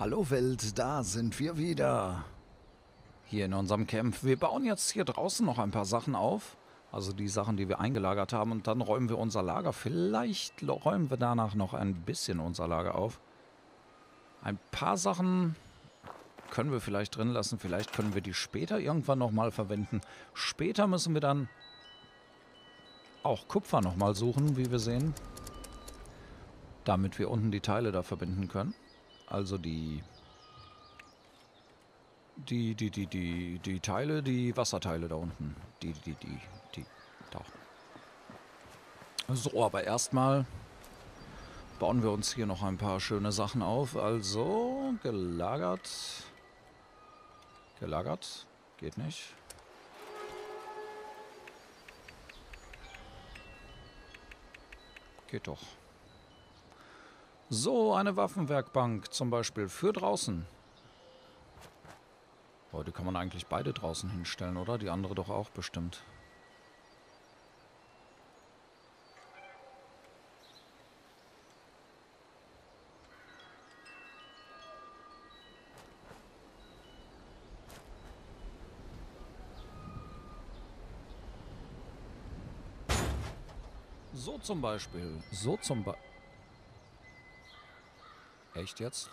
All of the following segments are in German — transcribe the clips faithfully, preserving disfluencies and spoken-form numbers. Hallo Welt, da sind wir wieder. Hier in unserem Camp. Wir bauen jetzt hier draußen noch ein paar Sachen auf. Also die Sachen, die wir eingelagert haben. Und dann räumen wir unser Lager. Vielleicht räumen wir danach noch ein bisschen unser Lager auf. Ein paar Sachen können wir vielleicht drin lassen. Vielleicht können wir die später irgendwann nochmal verwenden. Später müssen wir dann auch Kupfer nochmal suchen, wie wir sehen. Damit wir unten die Teile da verbinden können. Also die... Die, die, die, die, die Teile, die Wasserteile da unten. Die, die, die, die, da unten. So, aber erstmal bauen wir uns hier noch ein paar schöne Sachen auf. Also, gelagert. Gelagert. Geht nicht. Geht doch. So, eine Waffenwerkbank zum Beispiel für draußen. Oh, die kann man eigentlich beide draußen hinstellen, oder? Die andere doch auch bestimmt. So zum Beispiel. So zum Beispiel. Echt jetzt?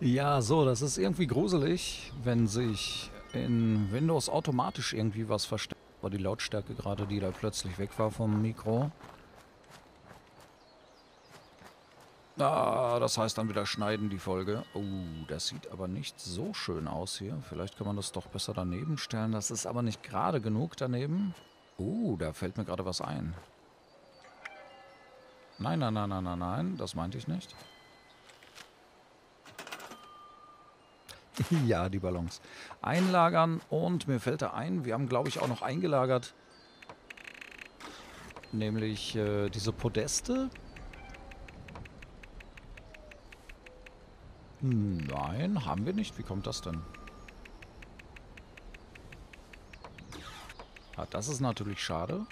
Ja, so, das ist irgendwie gruselig, wenn sich in Windows automatisch irgendwie was versteckt. War die Lautstärke gerade, die da plötzlich weg war vom Mikro. Ah, das heißt dann wieder schneiden die Folge. Oh, das sieht aber nicht so schön aus hier. Vielleicht kann man das doch besser daneben stellen. Das ist aber nicht gerade genug daneben. Oh, da fällt mir gerade was ein. Nein, nein, nein, nein, nein, nein, das meinte ich nicht. Ja, die Ballons. Einlagern und mir fällt da ein, wir haben, glaube ich, auch noch eingelagert. Nämlich äh, diese Podeste. Nein, haben wir nicht. Wie kommt das denn? Ah, das ist natürlich schade.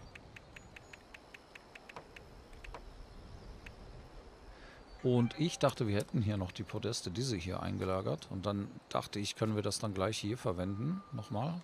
Und ich dachte, wir hätten hier noch die Podeste, diese hier, eingelagert. Und dann dachte ich, können wir das dann gleich hier verwenden. Nochmal.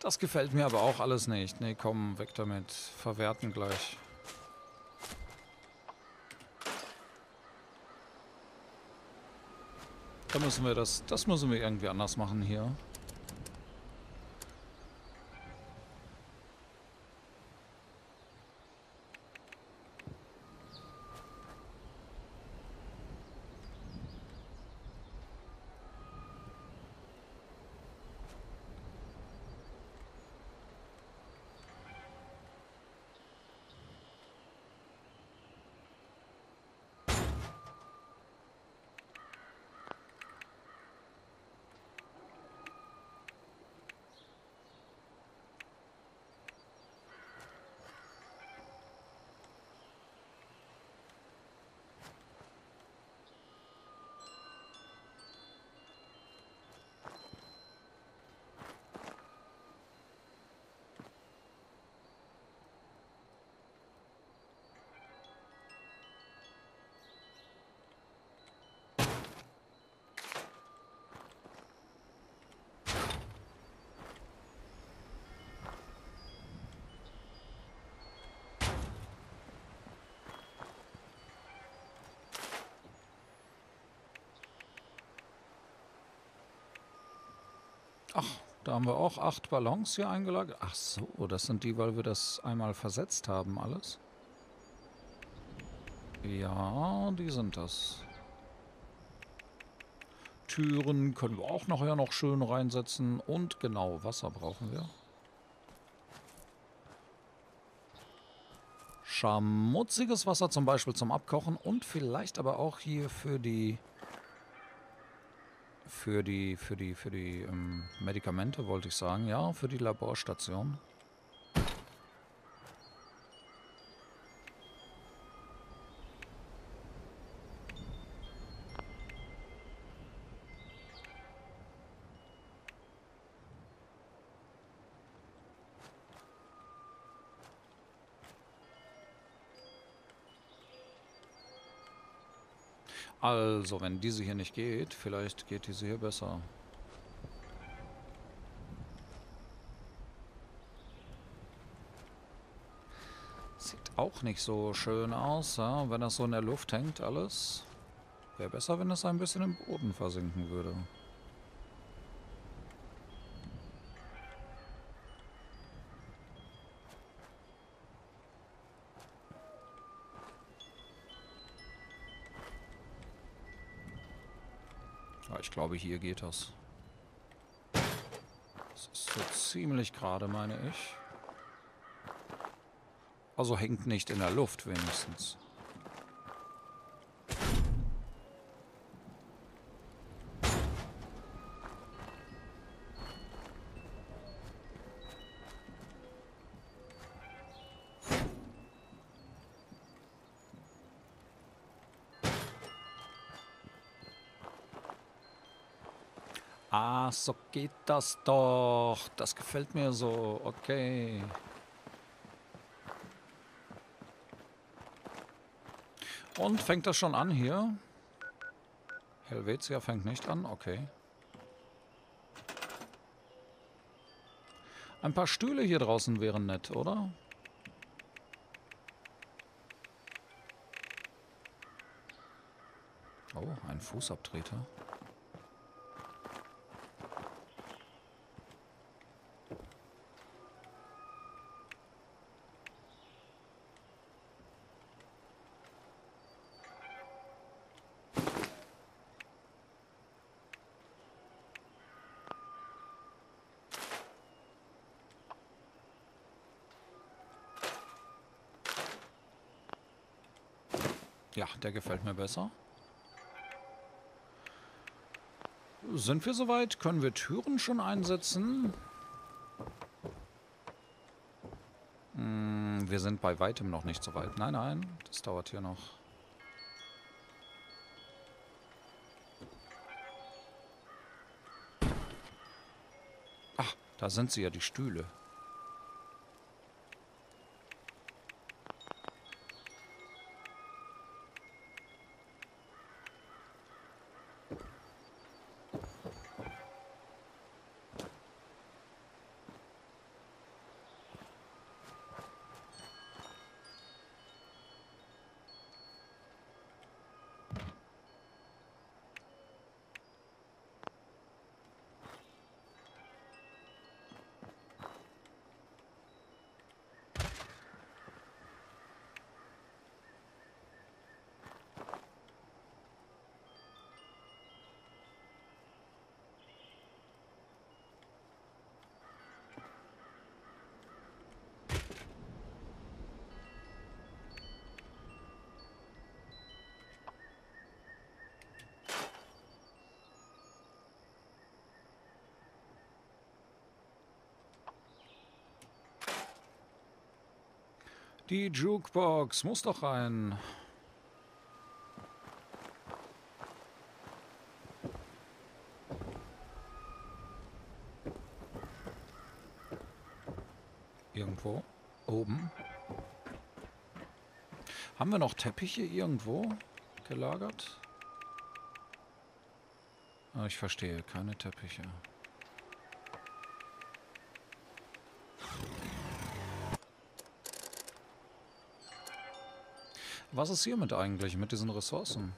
Das gefällt mir aber auch alles nicht. Nee, komm, weg damit. Verwerten gleich. Da müssen wir das, das müssen wir irgendwie anders machen hier. Ach, da haben wir auch acht Ballons hier eingelagert. Ach so, das sind die, weil wir das einmal versetzt haben alles. Ja, die sind das. Türen können wir auch nachher noch schön reinsetzen. Und genau, Wasser brauchen wir. Schmutziges Wasser zum Beispiel zum Abkochen. Und vielleicht aber auch hier für die... Für die, für die, für die ähm, Medikamente, wollte ich sagen. Ja, für die Laborstation. Also, wenn diese hier nicht geht, vielleicht geht diese hier besser. Sieht auch nicht so schön aus, ja? Wenn das so in der Luft hängt alles. Wäre besser, wenn das ein bisschen im Boden versinken würde. Ich glaube, hier geht das. Das ist so ziemlich gerade, meine ich. Also hängt nicht in der Luft wenigstens. Ah, so geht das doch. Das gefällt mir so. Okay. Und fängt das schon an hier? Helvetia fängt nicht an. Okay. Ein paar Stühle hier draußen wären nett, oder? Oh, ein Fußabtreter. Ja, der gefällt mir besser. Sind wir soweit? Können wir Türen schon einsetzen? Hm, wir sind bei weitem noch nicht so weit. Nein, nein, das dauert hier noch. Ach, da sind sie ja, die Stühle. Die Jukebox muss doch rein. Irgendwo. Oben. Haben wir noch Teppiche irgendwo gelagert? Ah, ich verstehe, keine Teppiche. Was ist hiermit eigentlich, mit diesen Ressourcen?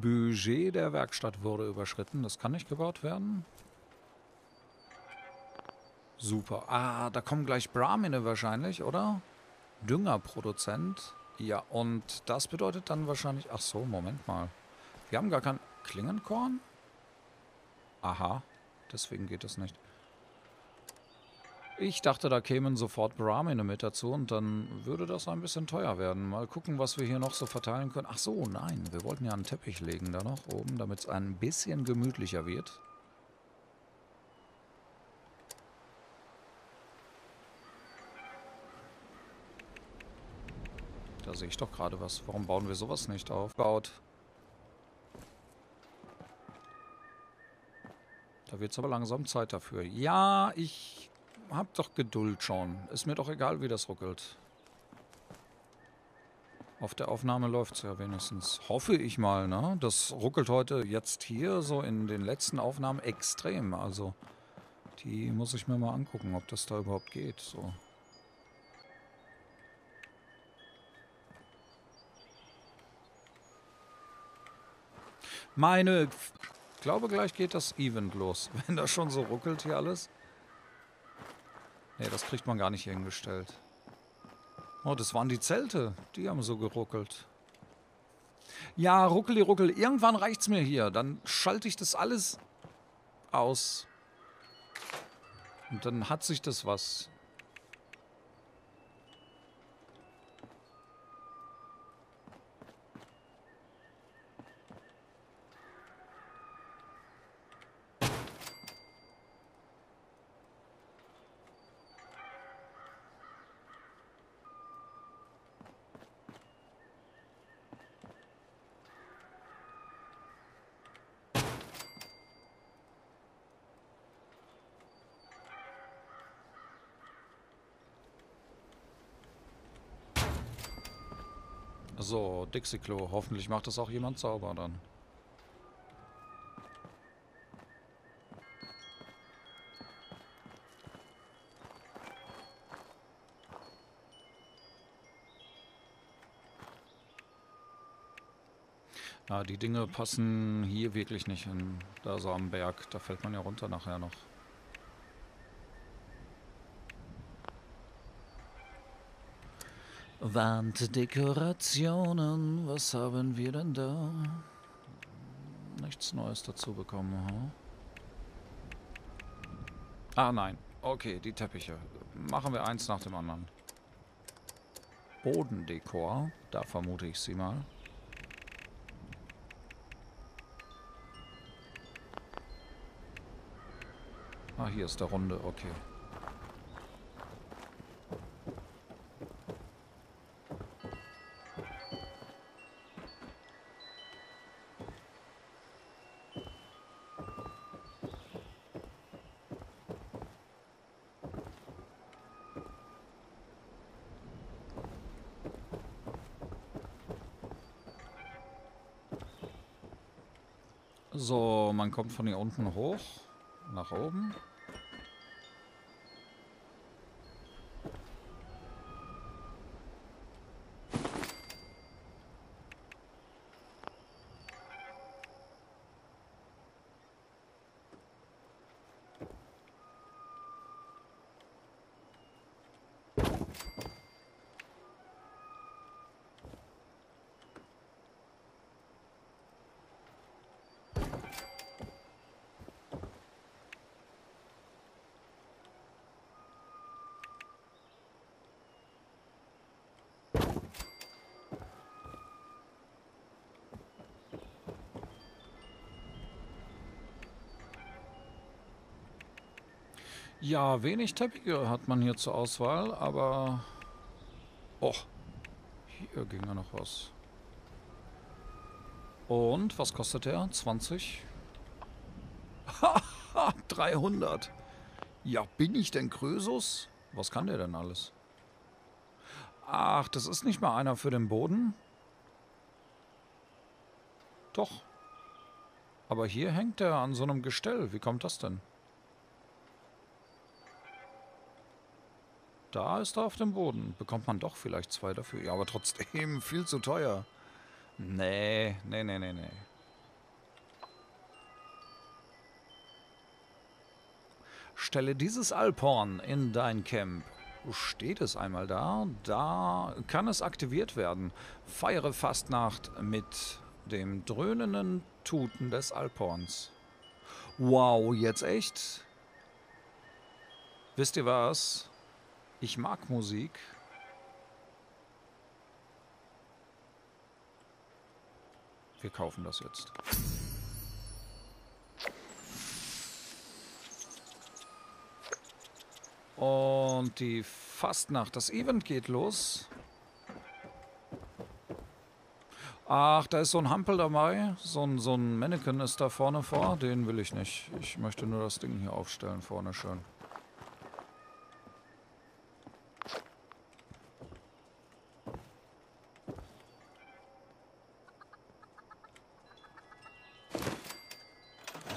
Budget der Werkstatt wurde überschritten. Das kann nicht gebaut werden. Super. Ah, da kommen gleich Brahmine wahrscheinlich, oder? Düngerproduzent. Ja, und das bedeutet dann wahrscheinlich... Ach so, Moment mal. Wir haben gar kein Klingenkorn? Aha, deswegen geht das nicht. Ich dachte, da kämen sofort Brahmine mit dazu und dann würde das ein bisschen teuer werden. Mal gucken, was wir hier noch so verteilen können. Ach so, nein, wir wollten ja einen Teppich legen da noch oben, damit es ein bisschen gemütlicher wird. Da sehe ich doch gerade was. Warum bauen wir sowas nicht auf? Baut. Da wird es aber langsam Zeit dafür. Ja, ich... Hab doch Geduld schon. Ist mir doch egal, wie das ruckelt. Auf der Aufnahme läuft es ja wenigstens. Hoffe ich mal, ne? Das ruckelt heute jetzt hier so in den letzten Aufnahmen extrem. Also, die muss ich mir mal angucken, ob das da überhaupt geht. So. Meine... Ich glaube, gleich geht das Event los. Wenn das schon so ruckelt hier alles... Nee, das kriegt man gar nicht hingestellt. Oh, das waren die Zelte. Die haben so geruckelt. Ja, ruckeli, ruckel. Irgendwann reicht's mir hier. Dann schalte ich das alles aus. Und dann hat sich das was. So, Dixiklo. Hoffentlich macht das auch jemand sauber dann. Na, die Dinge passen hier wirklich nicht hin. Da so am Berg. Da fällt man ja runter nachher noch. Wanddekorationen, was haben wir denn da? Nichts Neues dazu bekommen, hm? Ah, nein. Okay, die Teppiche. Machen wir eins nach dem anderen. Bodendekor, da vermute ich sie mal. Ah, hier ist der Runde, okay. So, man kommt von hier unten hoch, nach oben. Ja, wenig Teppiche hat man hier zur Auswahl, aber... Oh, hier ging ja noch was. Und, was kostet der? zwanzig? Haha, dreihundert! Ja, bin ich denn Krösus? Was kann der denn alles? Ach, das ist nicht mal einer für den Boden? Doch. Aber hier hängt er an so einem Gestell. Wie kommt das denn? Da ist er auf dem Boden. Bekommt man doch vielleicht zwei dafür. Ja, aber trotzdem viel zu teuer. Nee, nee, nee, nee, nee. stelle dieses Alphorn in dein Camp. Steht es einmal da, da kann es aktiviert werden. Feiere Fastnacht mit dem dröhnenden Tuten des Alphorns. Wow, jetzt echt? Wisst ihr was? Ich mag Musik. Wir kaufen das jetzt. Und die Fastnacht, das Event geht los. Ach, da ist so ein Hampel dabei. So ein, so ein Mannequin ist da vorne vor. Den will ich nicht. Ich möchte nur das Ding hier aufstellen vorne schön.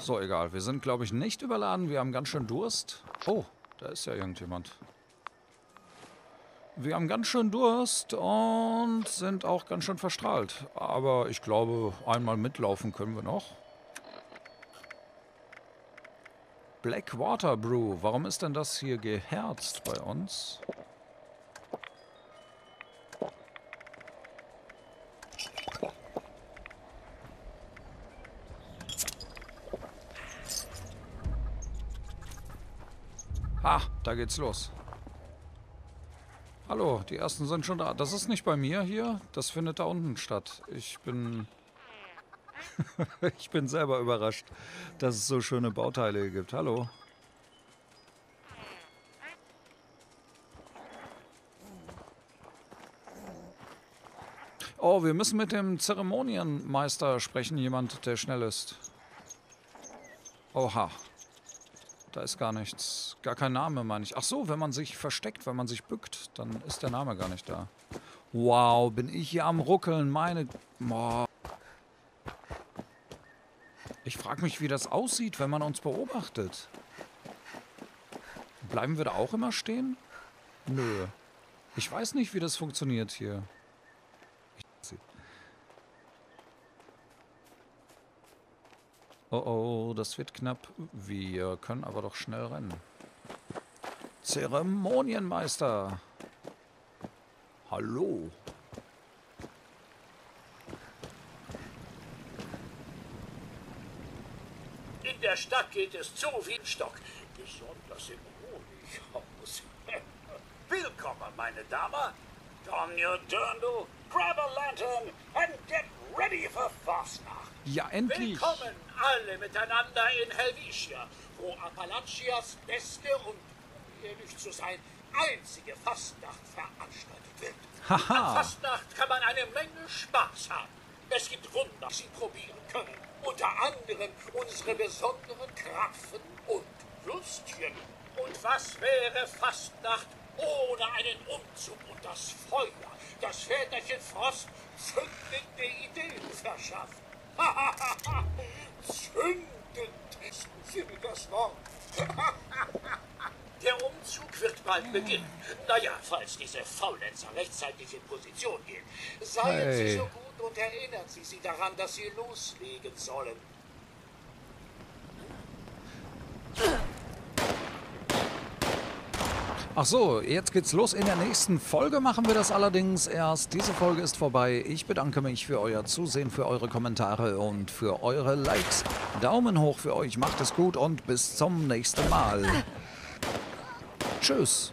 So, egal. Wir sind, glaube ich, nicht überladen. Wir haben ganz schön Durst. Oh. Da ist ja irgendjemand. Wir haben ganz schön Durst und sind auch ganz schön verstrahlt. Aber ich glaube, einmal mitlaufen können wir noch. Blackwater brew. Warum ist denn das hier geherzt bei uns? Ah, da geht's los. Hallo, die ersten sind schon da. Das ist nicht bei mir hier. Das findet da unten statt. Ich bin... ich bin selber überrascht, dass es so schöne Bauteile gibt. Hallo. Oh, wir müssen mit dem Zeremonienmeister sprechen. Jemand, der schnell ist. Oha. Da ist gar nichts. Gar kein Name, meine ich. Ach so, wenn man sich versteckt, wenn man sich bückt, dann ist der Name gar nicht da. Wow, bin ich hier am Ruckeln. Meine... Oh. Ich frage mich, wie das aussieht, wenn man uns beobachtet. Bleiben wir da auch immer stehen? Nö. Ich weiß nicht, wie das funktioniert hier. Oh oh, das wird knapp. Wir können aber doch schnell rennen. Zeremonienmeister. Hallo. In der Stadt geht es zu wie im Stock. Besonders im Honighaus. Willkommen, meine Dame. Don your dirndl, grab a lantern and get ready for Fastnacht. Ja, endlich. Willkommen alle miteinander in Helvetia, wo Appalachias beste und, um ehrlich zu sein, einzige Fastnacht veranstaltet wird. Haha. An Fastnacht kann man eine Menge Spaß haben. Es gibt Wunder, die Sie probieren können. Unter anderem unsere besonderen Krapfen und Würstchen. Und was wäre Fastnacht ohne einen Umzug und das Feuer, das Väterchen Frost zündende Ideen verschafft. Zündend ist das Wort. Der Umzug wird bald beginnen. Naja, falls diese Faulenzer rechtzeitig in Position gehen. Seien hey. Sie so gut und erinnern Sie sie daran, dass Sie loslegen sollen. Ach so, jetzt geht's los. In der nächsten Folge machen wir das allerdings erst. Diese Folge ist vorbei. Ich bedanke mich für euer Zusehen, für eure Kommentare und für eure Likes. Daumen hoch für euch, macht es gut und bis zum nächsten Mal. Tschüss.